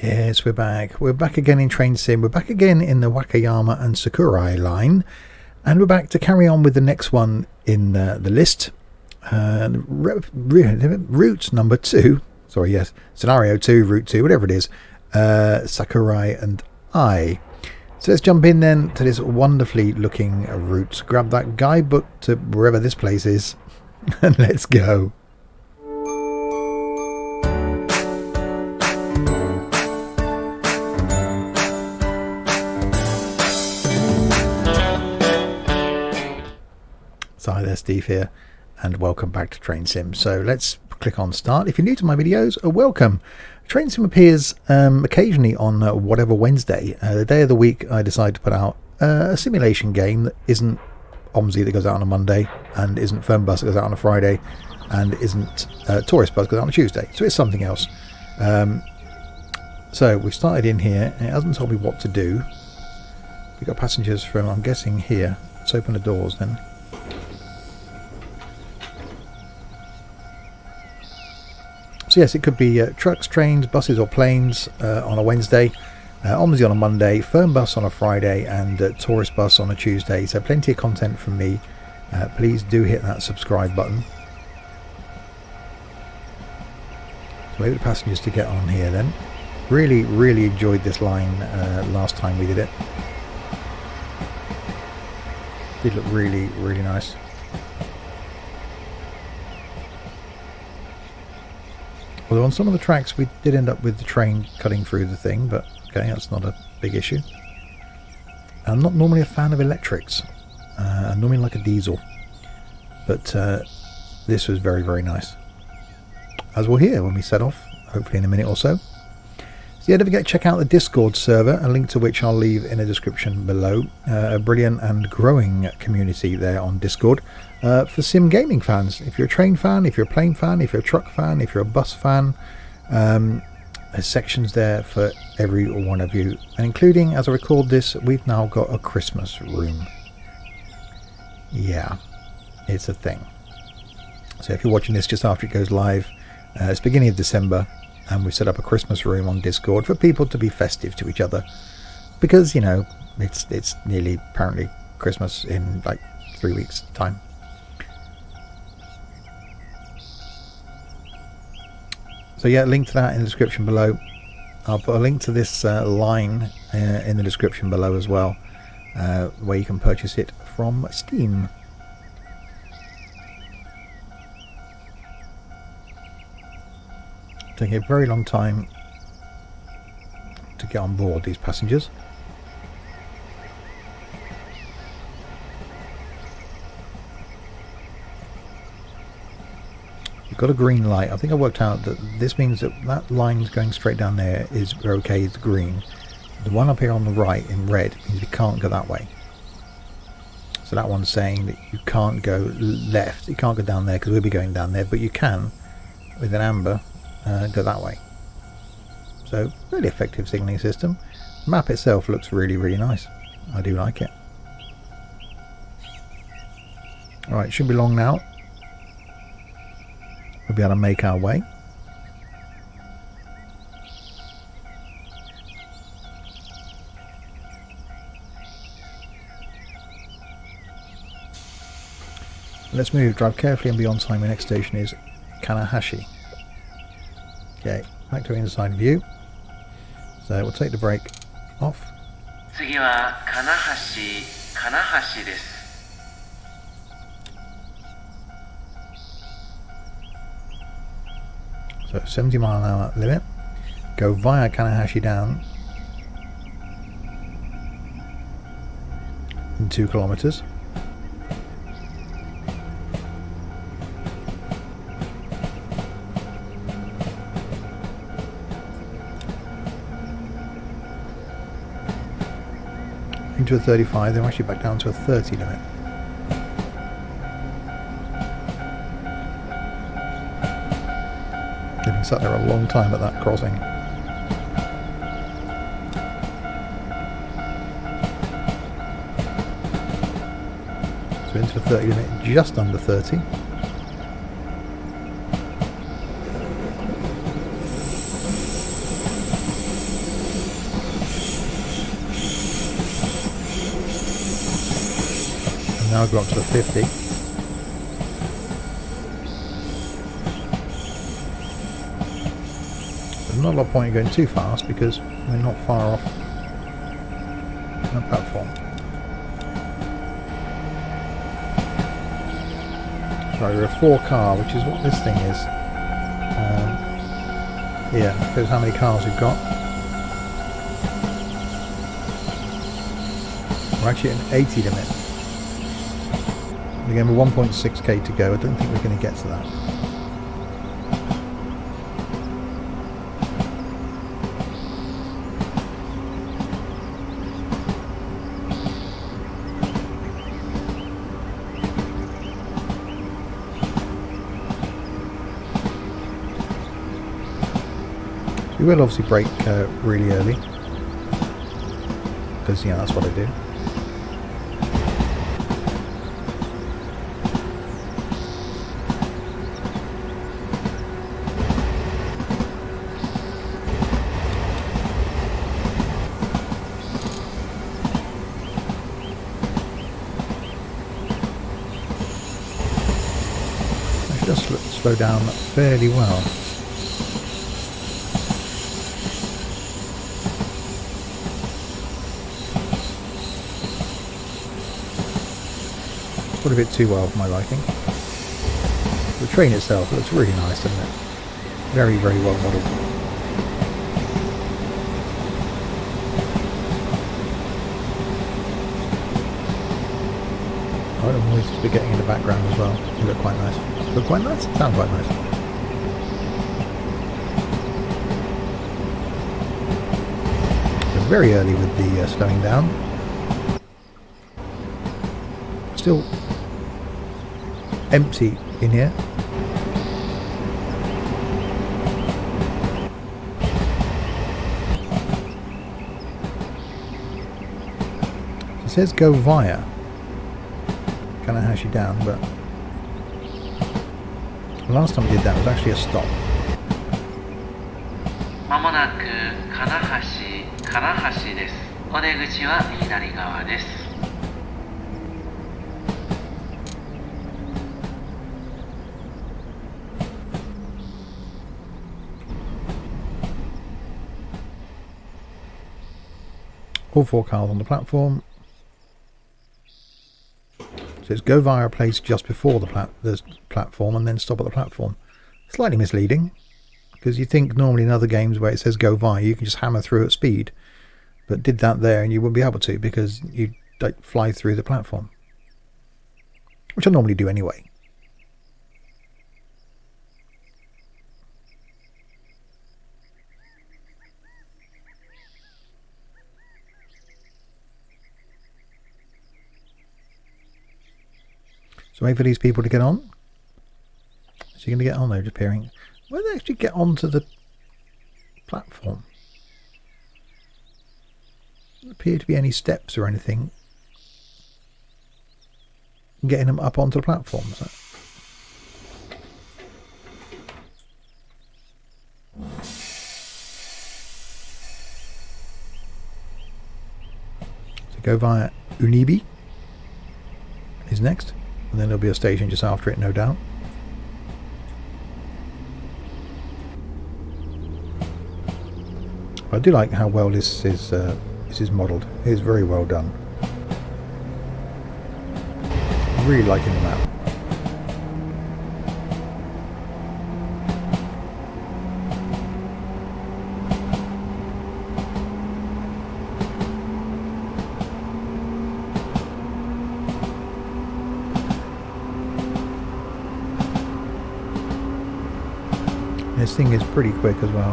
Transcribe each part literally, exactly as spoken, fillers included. Yes, we're back. We're back again in Train Sim. We're back again in the Wakayama and Sakurai line. And we're back to carry on with the next one in uh, the list. Uh, route number two. Sorry, yes. Scenario two, route two, whatever it is. Uh, Sakurai and I. So let's jump in then to this wonderfully looking route. Grab that guidebook to wherever this place is. And let's go. Hi there, Steve here, and welcome back to Train Sim. So let's click on start. If you're new to my videos, welcome. Train Sim appears um, occasionally on uh, whatever Wednesday, uh, the day of the week I decide to put out uh, a simulation game that isn't O M S I that goes out on a Monday, and isn't Firm Bus that goes out on a Friday, and isn't uh, Tourist Bus that goes out on a Tuesday. So it's something else. Um, so we've started in here, and it hasn't told me what to do. We've got passengers from, I'm guessing, here. Let's open the doors then. So yes, it could be uh, trucks, trains, buses or planes uh, on a Wednesday, uh, O M S I on a Monday, Firm Bus on a Friday and uh, Tourist Bus on a Tuesday. So plenty of content from me. Uh, please do hit that subscribe button. So wait for the passengers to get on here then. Really, really enjoyed this line uh, last time we did it. Did look really, really nice. Although on some of the tracks we did end up with the train cutting through the thing, but okay, that's not a big issue. I'm not normally a fan of electrics. Uh, I normally like a diesel, but uh, this was very, very nice. As we'll hear when we set off, hopefully in a minute or so. So yeah, don't forget to check out the Discord server, a link to which I'll leave in the description below. Uh, a brilliant and growing community there on Discord. Uh, for sim gaming fans, if you're a train fan, if you're a plane fan, if you're a truck fan, if you're a bus fan, um, there's sections there for every one of you, and including, as I record this, we've now got a Christmas room. Yeah, it's a thing. So if you're watching this just after it goes live, uh, it's beginning of December, and we've set up a Christmas room on Discord for people to be festive to each other, because, you know, it's it's nearly apparently Christmas in like three weeks' time. So yeah, link to that in the description below. I'll put a link to this uh, line uh, in the description below as well, uh, where you can purchase it from Steam. Taking a very long time to get on board these passengers. Got a green light. I think I worked out that this means that that line going straight down there is okay, it's green. The one up here on the right in red means you can't go that way. So that one's saying that you can't go left, you can't go down there because we'll be going down there, but you can, with an amber, uh, go that way. So really effective signalling system. The map itself looks really, really nice. I do like it. Alright, shouldn't be long now. We'll be able to make our way. Let's move, drive carefully and be on time. The next station is Kanahashi. Okay, back to inside view. So we'll take the brake off. Kanahashi, Kanahashi desu. So seventy mile an hour limit. Go via Kanahashi down in two kilometres. Into a thirty-five, then we're actually back down to a thirty limit. Sat there a long time at that crossing. So into the thirty limit, just under thirty. now go up to the fifty. There's not a lot of point in going too fast because we're not far off the platform. Sorry, we're a four car, which is what this thing is. Um, yeah, here's how many cars we've got. We're actually at an eighty limit. Again, we're one point six K to go. I don't think we're going to get to that. So we will obviously brake uh, really early. Because, yeah, that's what I do. Slow down fairly well. Quite a bit too well for my liking. The train itself looks really nice, doesn't it? Very, very well modelled. We're getting in the background as well. They look quite nice. Look quite nice? Sound quite nice. We're very early with the uh, slowing down. Still empty in here. It says go via Kanahashi down, but the last time we did that was actually a stop. All four cars on the platform. So it's go via a place just before the, plat the platform and then stop at the platform. Slightly misleading, because you think normally in other games where it says go via, you can just hammer through at speed. But did that there and you wouldn't be able to, because you don't fly through the platform. Which I normally do anyway. So wait for these people to get on. So you're going to get on, they're appearing. Where do they actually get onto the platform? Doesn't appear to be any steps or anything. Getting them up onto the platform. Is that? So go via Unebi is next. And then there'll be a station just after it, no doubt. I do like how well this is uh, this is modelled. It is very well done. I'm really liking the map. This thing is pretty quick as well.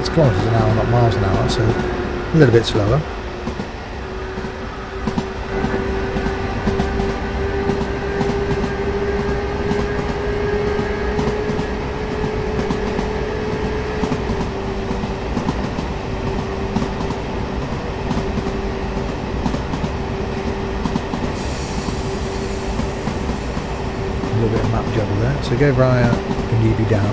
It's kilometres an hour, not miles an hour, so a little bit slower. job of that. So go via Unebi Dam.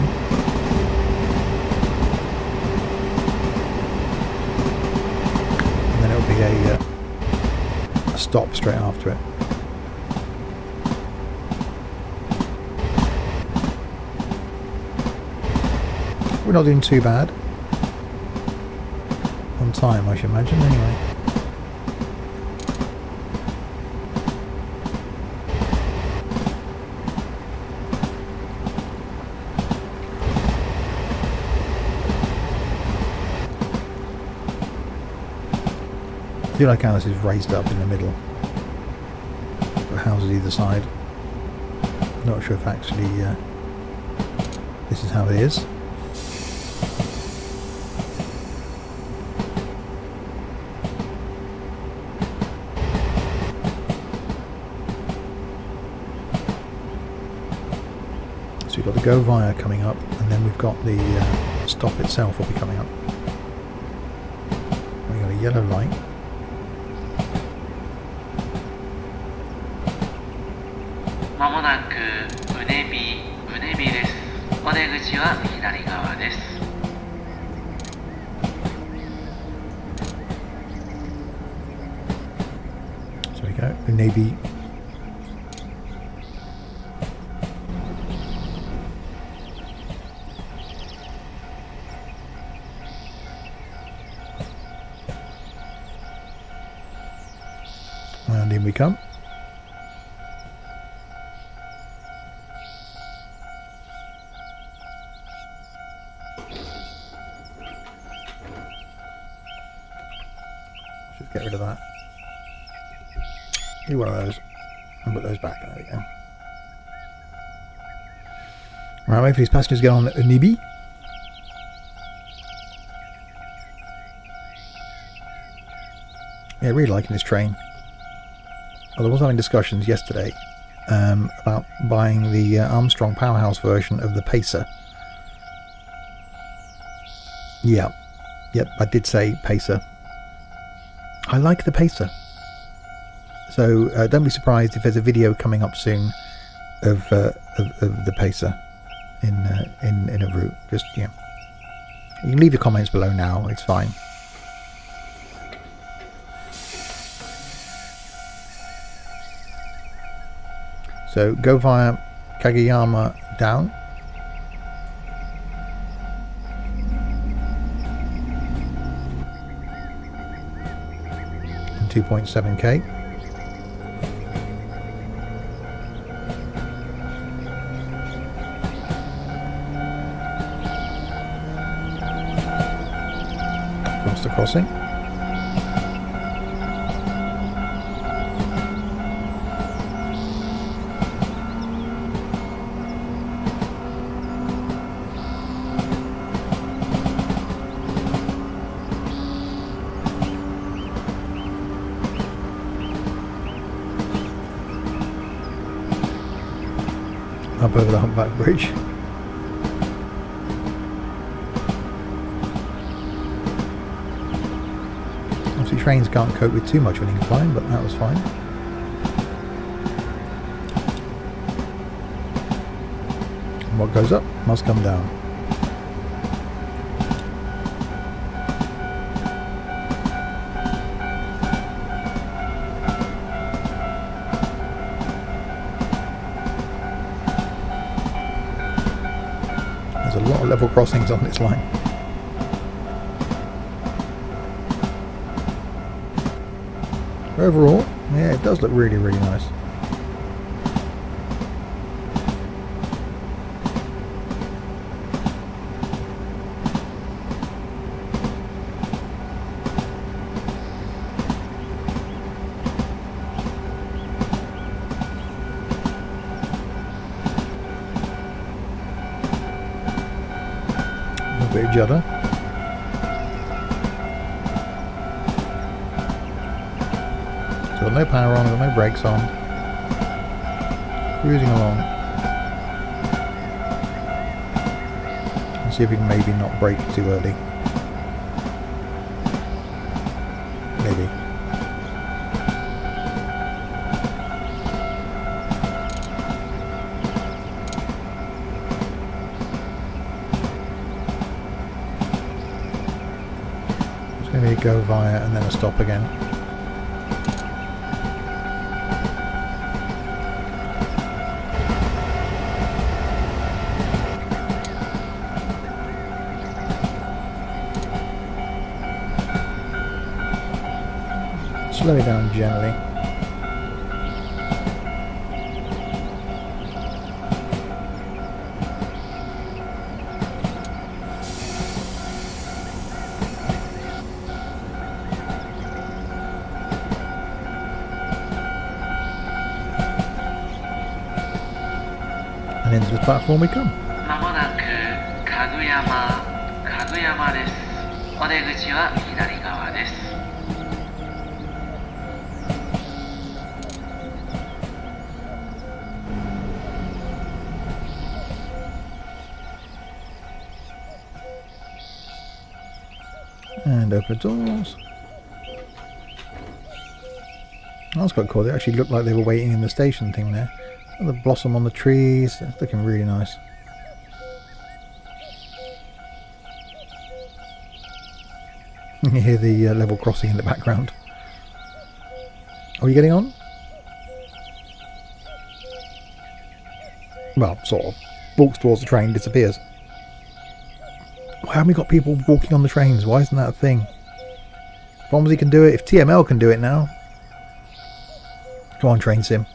And then it'll be a, uh, a stop straight after it. We're not doing too bad. On time, I should imagine, anyway. I feel like how this is raised up in the middle, but houses either side. Not sure if actually uh, this is how it is. So we've got the Go Via coming up, and then we've got the uh, stop itself will be coming up. We've got a yellow light. Unebi. And in we come. Just get rid of that. Do one of those and put those back. There we go. Right, wait for these passengers to get on Unebi. Yeah, really liking this train. Well, I was having discussions yesterday um, about buying the uh, Armstrong Powerhouse version of the Pacer. Yeah, yep, I did say Pacer. I like the Pacer. So uh, don't be surprised if there's a video coming up soon of uh, of, of the Pacer in uh, in in a route. Just yeah, you can leave your comments below now. It's fine. So go via Kaguyama down. two point seven K. The crossing. Up over the humpback bridge. Trains can't cope with too much of an incline, but that was fine. And what goes up must come down. There's a lot of level crossings on this line. Overall, yeah, it does look really, really nice. A little bit of judder. No power on, no brakes on. Cruising along. Let's see if we can maybe not brake too early. Maybe. Maybe go via and then a stop again. Slow down gently. Platform we come. And open the doors. That's quite cool. They actually look like they were waiting in the station thing there. The blossom on the trees, it's looking really nice. You hear the uh, level crossing in the background. Are you getting on? Well, sort of. Walks towards the train, disappears. Why haven't we got people walking on the trains? Why isn't that a thing? If O M S I can do it, if T M L can do it now. Come on, train sim.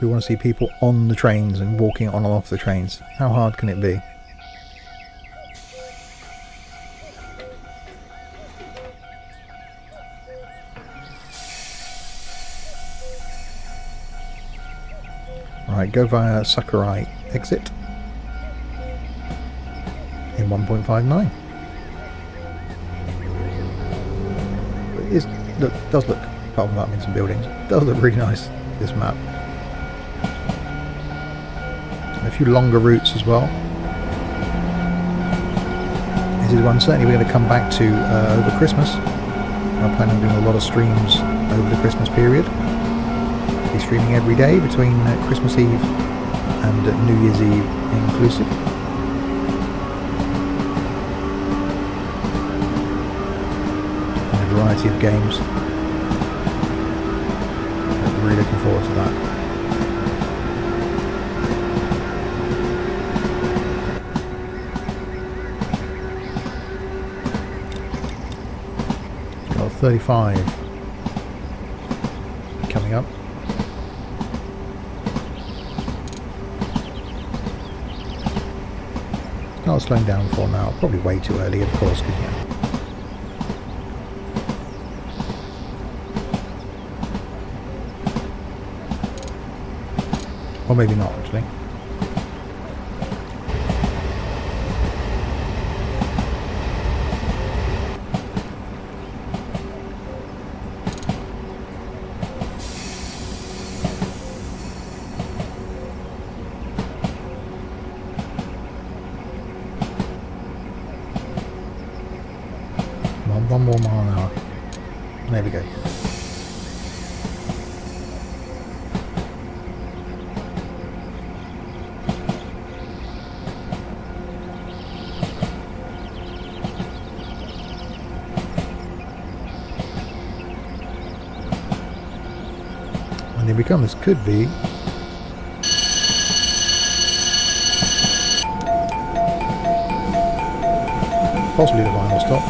We want to see people on the trains and walking on and off the trains. How hard can it be? Right, go via Sakurai exit in one point five nine. It is, look, does look, apart from that, I mean, some buildings, it does look really nice, this map. A few longer routes as well. This is one certainly we're going to come back to uh, over Christmas. I'm planning on doing a lot of streams over the Christmas period. I'll be streaming every day between uh, Christmas Eve and uh, New Year's Eve inclusive. And a variety of games. I'm really looking forward to that. thirty-five coming up. Not slowing down for now. Probably way too early, of course. Could you? Or maybe not, actually. This could be. Possibly the final stop.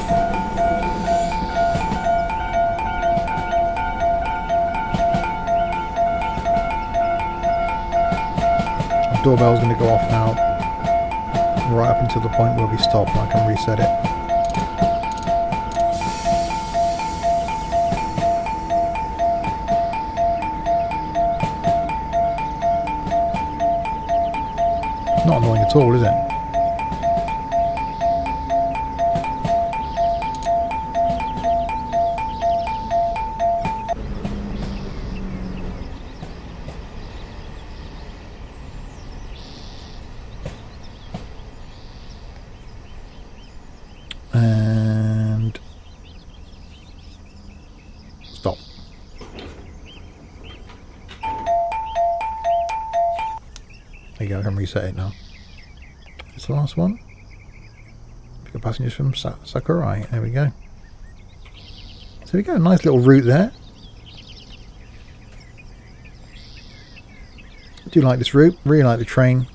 The doorbell's going to go off now, right up until the point where we stop and I can reset it. Not annoying at all, is it? And stop. There you go, I can reset it now. Last one. for passengers from Sakurai. There we go. So we got a nice little route there. I do like this route. Really like the train.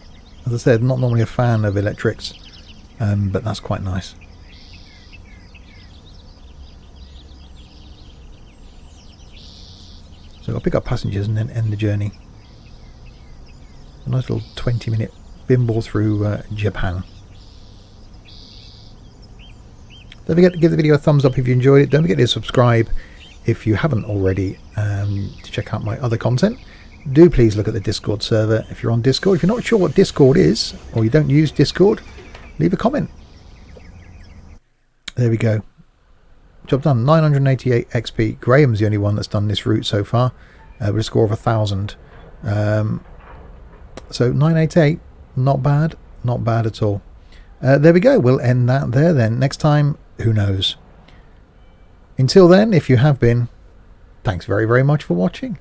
As I said, not normally a fan of electrics, um, but that's quite nice. So I'll pick up passengers and then end the journey. A nice little twenty minute bimble through uh, Japan. Don't forget to give the video a thumbs up if you enjoyed it. Don't forget to subscribe if you haven't already, um, to check out my other content. Do please look at the Discord server if you're on Discord. If you're not sure what Discord is, or you don't use Discord, leave a comment. There we go. Job done. nine hundred eighty-eight X P. Graham's the only one that's done this route so far, uh, with a score of a thousand. Um, so nine eighty-eight, not bad. Not bad at all. Uh, there we go. We'll end that there then. Next time, who knows? Until then, if you have been, thanks very, very much for watching.